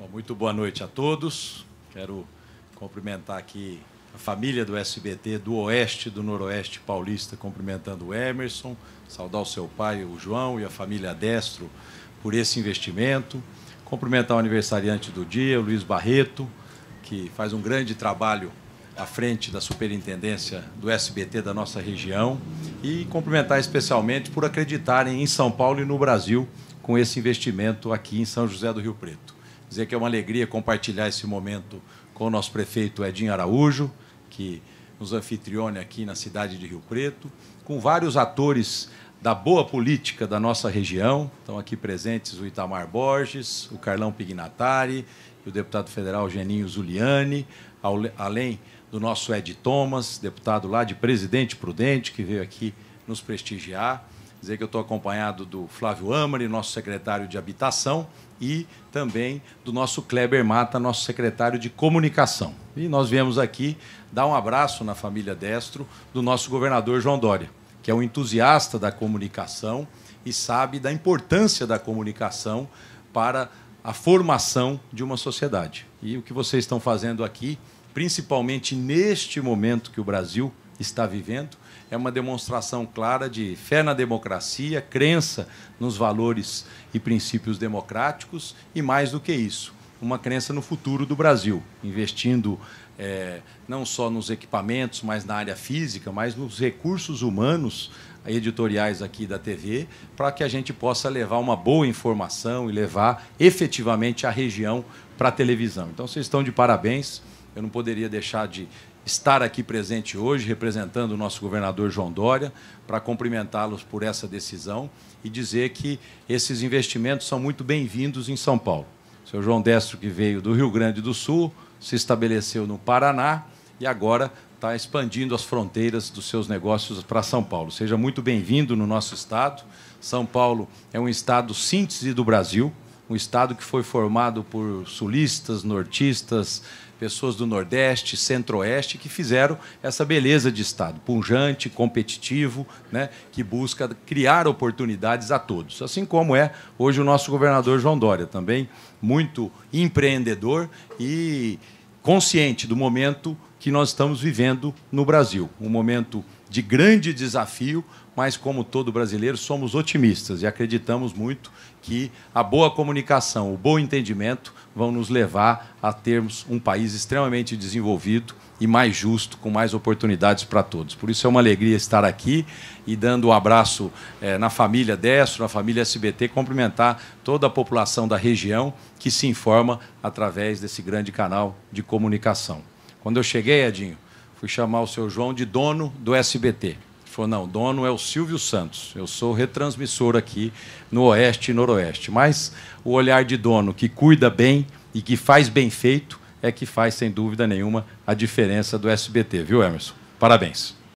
Bom, muito boa noite a todos. Quero cumprimentar aqui a família do SBT, do Oeste, do Noroeste Paulista, cumprimentando o Emerson, saudar o seu pai, o João, e a família Destro por esse investimento. Cumprimentar o aniversariante do dia, o Luiz Barreto, que faz um grande trabalho à frente da superintendência do SBT da nossa região, e cumprimentar especialmente por acreditarem em São Paulo e no Brasil com esse investimento aqui em São José do Rio Preto. Dizer que é uma alegria compartilhar esse momento com o nosso prefeito Edinho Araújo, que nos anfitriona aqui na cidade de Rio Preto, com vários atores da boa política da nossa região. Estão aqui presentes o Itamar Borges, o Carlão Pignatari e o deputado federal Geninho Zuliani, além do nosso Ed Thomas, deputado lá de Presidente Prudente, que veio aqui nos prestigiar. Dizer que eu estou acompanhado do Flávio Amari, nosso secretário de Habitação, e também do nosso Kleber Mata, nosso secretário de Comunicação. E nós viemos aqui dar um abraço na família Destro do nosso governador João Dória, que é um entusiasta da comunicação e sabe da importância da comunicação para a formação de uma sociedade. E o que vocês estão fazendo aqui, principalmente neste momento que o Brasil está vivendo, é uma demonstração clara de fé na democracia, crença nos valores e princípios democráticos e, mais do que isso, uma crença no futuro do Brasil, investindo não só nos equipamentos, mas na área física, mas nos recursos humanos editoriais aqui da TV, para que a gente possa levar uma boa informação e levar efetivamente a região para a televisão. Então, vocês estão de parabéns. Eu não poderia deixar de estar aqui presente hoje, representando o nosso governador João Dória, para cumprimentá-los por essa decisão e dizer que esses investimentos são muito bem-vindos em São Paulo. O senhor João Destro, que veio do Rio Grande do Sul, se estabeleceu no Paraná e agora está expandindo as fronteiras dos seus negócios para São Paulo. Seja muito bem-vindo no nosso estado. São Paulo é um estado síntese do Brasil, um estado que foi formado por sulistas, nortistas, pessoas do Nordeste, Centro-Oeste, que fizeram essa beleza de estado, pungente, competitivo, né, que busca criar oportunidades a todos. Assim como é hoje o nosso governador João Dória, também muito empreendedor e consciente do momento que nós estamos vivendo no Brasil. Um momento de grande desafio, mas, como todo brasileiro, somos otimistas e acreditamos muito que a boa comunicação, o bom entendimento vão nos levar a termos um país extremamente desenvolvido e mais justo, com mais oportunidades para todos. Por isso é uma alegria estar aqui e, dando um abraço na família Destro, na família SBT, cumprimentar toda a população da região que se informa através desse grande canal de comunicação. Quando eu cheguei, Edinho, fui chamar o seu João de dono do SBT. Ele falou: não, dono é o Silvio Santos, eu sou retransmissor aqui no Oeste e Noroeste. Mas o olhar de dono que cuida bem e que faz bem feito é que faz, sem dúvida nenhuma, a diferença do SBT. Viu, Emerson? Parabéns.